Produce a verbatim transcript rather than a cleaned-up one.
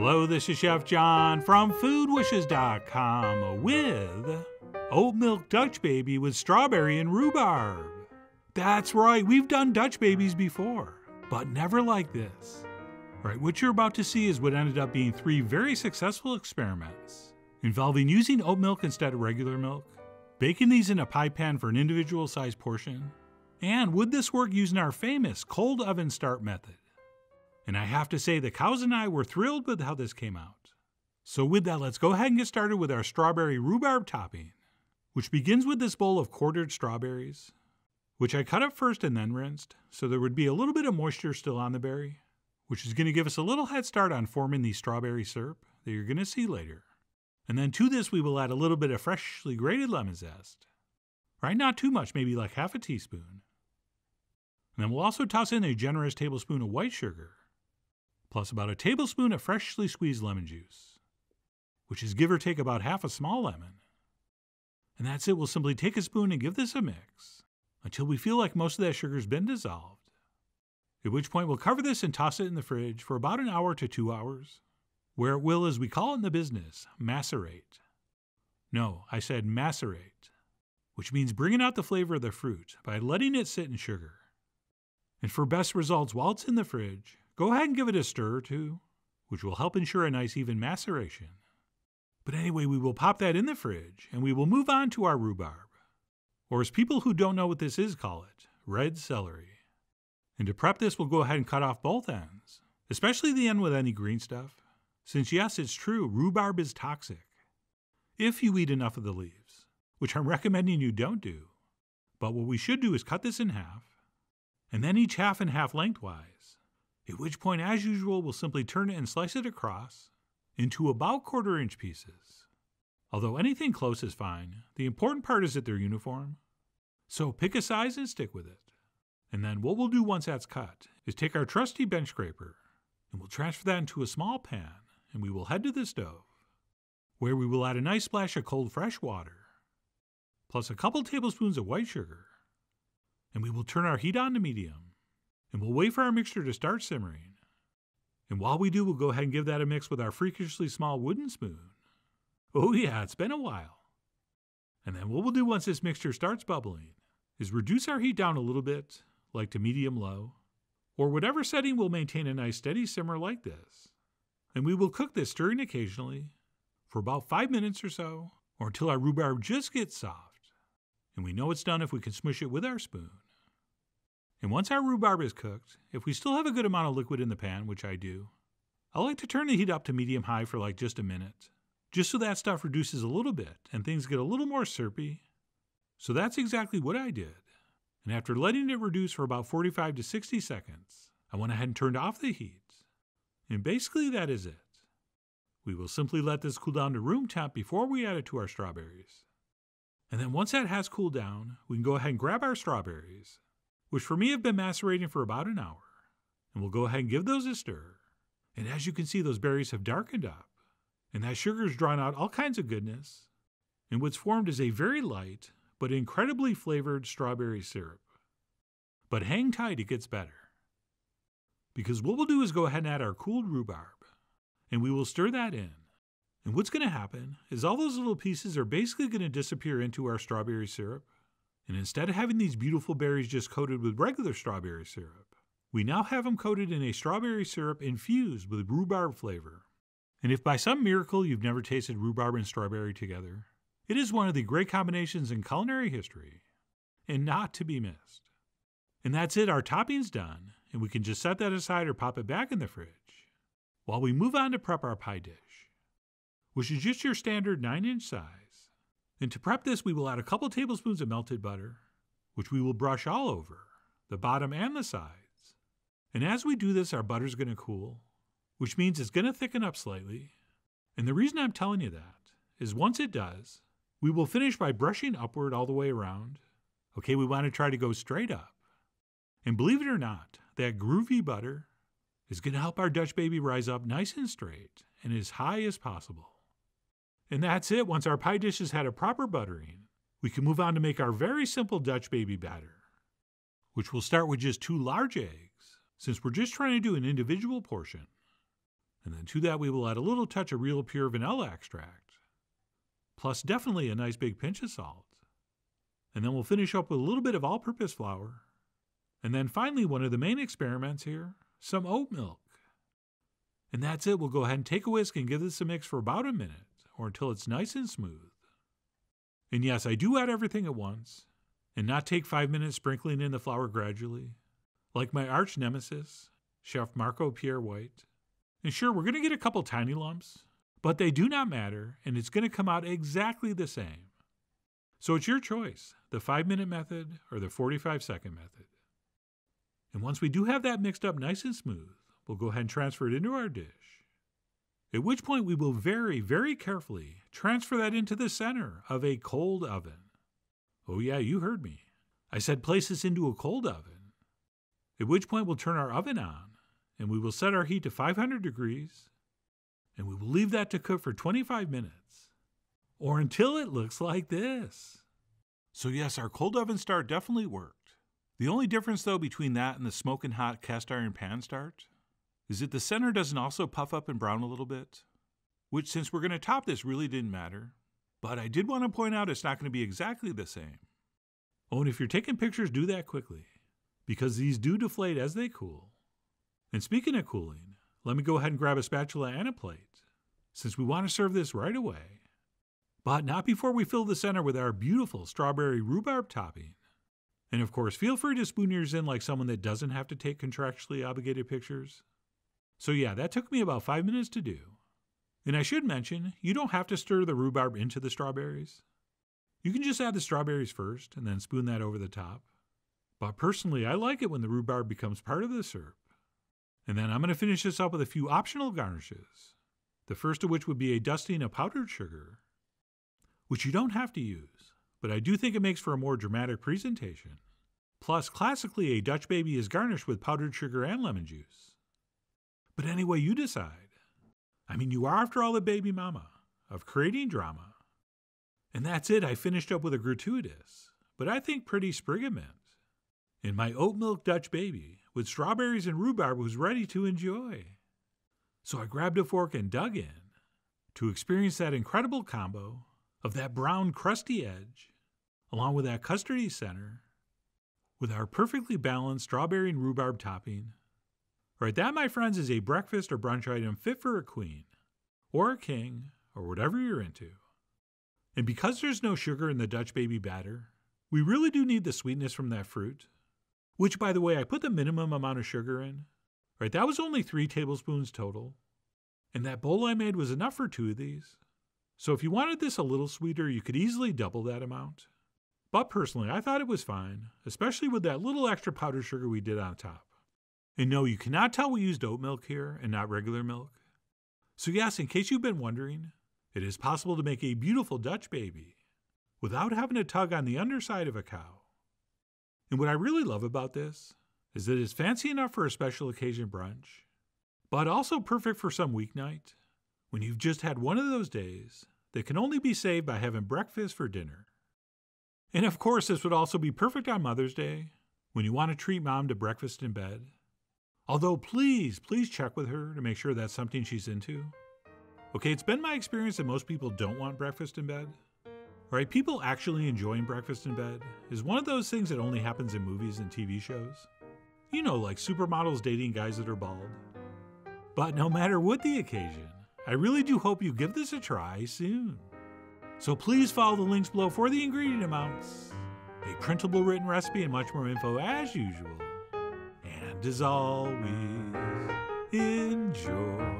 Hello, this is Chef John from Food Wishes dot com with oat milk Dutch baby with strawberry and rhubarb. That's right, we've done Dutch babies before, but never like this. All right, what you're about to see is what ended up being three very successful experiments involving using oat milk instead of regular milk, baking these in a pie pan for an individual size portion, and would this work using our famous cold oven start method? And I have to say the cows and I were thrilled with how this came out. So with that, let's go ahead and get started with our strawberry rhubarb topping, which begins with this bowl of quartered strawberries, which I cut up first and then rinsed, so there would be a little bit of moisture still on the berry, which is going to give us a little head start on forming the strawberry syrup that you're going to see later. And then to this we will add a little bit of freshly grated lemon zest. Right, not too much, maybe like half a teaspoon. And then we'll also toss in a generous tablespoon of white sugar, plus about a tablespoon of freshly squeezed lemon juice, which is give or take about half a small lemon. And that's it, we'll simply take a spoon and give this a mix until we feel like most of that sugar's been dissolved, at which point we'll cover this and toss it in the fridge for about an hour to two hours, where it will, as we call it in the business, macerate. No, I said macerate, which means bringing out the flavor of the fruit by letting it sit in sugar. And for best results while it's in the fridge, go ahead and give it a stir or two, which will help ensure a nice even maceration. But anyway, we will pop that in the fridge, and we will move on to our rhubarb, or as people who don't know what this is call it, red celery. And to prep this, we'll go ahead and cut off both ends, especially the end with any green stuff, since yes, it's true, rhubarb is toxic, if you eat enough of the leaves, which I'm recommending you don't do. But what we should do is cut this in half, and then each half and half lengthwise, at which point, as usual, we'll simply turn it and slice it across into about quarter inch pieces. Although anything close is fine, the important part is that they're uniform. So pick a size and stick with it. And then what we'll do once that's cut is take our trusty bench scraper, and we'll transfer that into a small pan, and we will head to the stove, where we will add a nice splash of cold fresh water, plus a couple tablespoons of white sugar, and we will turn our heat on to medium, and we'll wait for our mixture to start simmering. And while we do, we'll go ahead and give that a mix with our freakishly small wooden spoon. Oh yeah, it's been a while. And then what we'll do once this mixture starts bubbling is reduce our heat down a little bit, like to medium-low, or whatever setting will maintain a nice steady simmer like this. And we will cook this, stirring occasionally, for about five minutes or so, or until our rhubarb just gets soft. And we know it's done if we can smush it with our spoon. And once our rhubarb is cooked, if we still have a good amount of liquid in the pan, which I do, I like to turn the heat up to medium-high for like just a minute, just so that stuff reduces a little bit and things get a little more syrupy. So that's exactly what I did. And after letting it reduce for about forty-five to sixty seconds, I went ahead and turned off the heat. And basically that is it. We will simply let this cool down to room temp before we add it to our strawberries. And then once that has cooled down, we can go ahead and grab our strawberries, which for me have been macerating for about an hour. And we'll go ahead and give those a stir. And as you can see, those berries have darkened up, and that sugar's drawn out all kinds of goodness. And what's formed is a very light, but incredibly flavored strawberry syrup. But hang tight, it gets better. Because what we'll do is go ahead and add our cooled rhubarb, and we will stir that in. And what's going to happen is all those little pieces are basically going to disappear into our strawberry syrup. And instead of having these beautiful berries just coated with regular strawberry syrup, we now have them coated in a strawberry syrup infused with rhubarb flavor. And if by some miracle you've never tasted rhubarb and strawberry together, it is one of the great combinations in culinary history, and not to be missed. And that's it, our topping's done, and we can just set that aside or pop it back in the fridge, while we move on to prep our pie dish, which is just your standard nine inch size. And to prep this, we will add a couple tablespoons of melted butter, which we will brush all over, the bottom and the sides. And as we do this, our butter's going to cool, which means it's going to thicken up slightly. And the reason I'm telling you that is once it does, we will finish by brushing upward all the way around. Okay, we want to try to go straight up. And believe it or not, that groovy butter is going to help our Dutch baby rise up nice and straight and as high as possible. And that's it. Once our pie dish has had a proper buttering, we can move on to make our very simple Dutch baby batter, which will start with just two large eggs, since we're just trying to do an individual portion. And then to that we will add a little touch of real pure vanilla extract, plus definitely a nice big pinch of salt. And then we'll finish up with a little bit of all-purpose flour. And then finally, one of the main experiments here, some oat milk. And that's it. We'll go ahead and take a whisk and give this a mix for about a minute, or until it's nice and smooth. And yes, I do add everything at once, and not take five minutes sprinkling in the flour gradually, like my arch nemesis, Chef Marco Pierre White. And sure, we're going to get a couple tiny lumps, but they do not matter, and it's going to come out exactly the same. So it's your choice, the five-minute method or the forty-five-second method. And once we do have that mixed up nice and smooth, we'll go ahead and transfer it into our dish, at which point we will very, very carefully transfer that into the center of a cold oven. Oh yeah, you heard me. I said place this into a cold oven, at which point we'll turn our oven on, and we will set our heat to five hundred degrees, and we will leave that to cook for twenty-five minutes. Or until it looks like this. So yes, our cold oven start definitely worked. The only difference though between that and the smoking hot cast iron pan start is that the center doesn't also puff up and brown a little bit, which since we're gonna top this really didn't matter, but I did wanna point out it's not gonna be exactly the same. Oh, and if you're taking pictures, do that quickly, because these do deflate as they cool. And speaking of cooling, let me go ahead and grab a spatula and a plate, since we wanna serve this right away. But not before we fill the center with our beautiful strawberry rhubarb topping. And of course, feel free to spoon yours in like someone that doesn't have to take contractually obligated pictures. So yeah, that took me about five minutes to do. And I should mention, you don't have to stir the rhubarb into the strawberries. You can just add the strawberries first and then spoon that over the top. But personally, I like it when the rhubarb becomes part of the syrup. And then I'm going to finish this up with a few optional garnishes. The first of which would be a dusting of powdered sugar, which you don't have to use, but I do think it makes for a more dramatic presentation. Plus, classically, a Dutch baby is garnished with powdered sugar and lemon juice. But anyway, you decide. I mean, you are, after all, the baby mama of creating drama. And that's it. I finished up with a gratuitous, but I think pretty sprigament. And my oat milk Dutch baby with strawberries and rhubarb was ready to enjoy. So I grabbed a fork and dug in to experience that incredible combo of that brown crusty edge, along with that custardy center, with our perfectly balanced strawberry and rhubarb topping. All right, that, my friends, is a breakfast or brunch item fit for a queen, or a king, or whatever you're into. And because there's no sugar in the Dutch baby batter, we really do need the sweetness from that fruit, which, by the way, I put the minimum amount of sugar in. All right, that was only three tablespoons total, and that bowl I made was enough for two of these. So if you wanted this a little sweeter, you could easily double that amount. But personally, I thought it was fine, especially with that little extra powdered sugar we did on top. And no, you cannot tell we used oat milk here and not regular milk. So yes, in case you've been wondering, it is possible to make a beautiful Dutch baby without having to tug on the underside of a cow. And what I really love about this is that it's fancy enough for a special occasion brunch, but also perfect for some weeknight when you've just had one of those days that can only be saved by having breakfast for dinner. And of course, this would also be perfect on Mother's Day, when you want to treat mom to breakfast in bed. Although please, please check with her to make sure that's something she's into. Okay, it's been my experience that most people don't want breakfast in bed. Right, people actually enjoying breakfast in bed is one of those things that only happens in movies and T V shows. You know, like supermodels dating guys that are bald. But no matter what the occasion, I really do hope you give this a try soon. So please follow the links below for the ingredient amounts, a printable written recipe, and much more info as usual. And as always, enjoy.